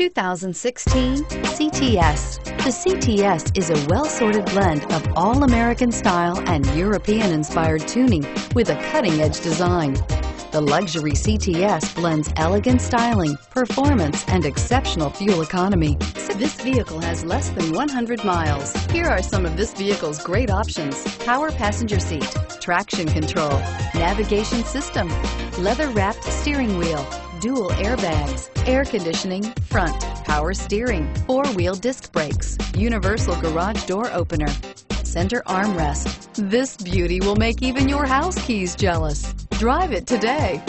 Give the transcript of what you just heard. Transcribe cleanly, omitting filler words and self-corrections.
2016 CTS. The CTS is a well-sorted blend of all-American style and European-inspired tuning with a cutting-edge design. The luxury CTS blends elegant styling, performance, and exceptional fuel economy. This vehicle has less than 100 miles. Here are some of this vehicle's great options: power passenger seat, traction control, navigation system, leather-wrapped steering wheel, dual airbags, air conditioning, front, power steering, four-wheel disc brakes, universal garage door opener, center armrest. This beauty will make even your house keys jealous. Drive it today.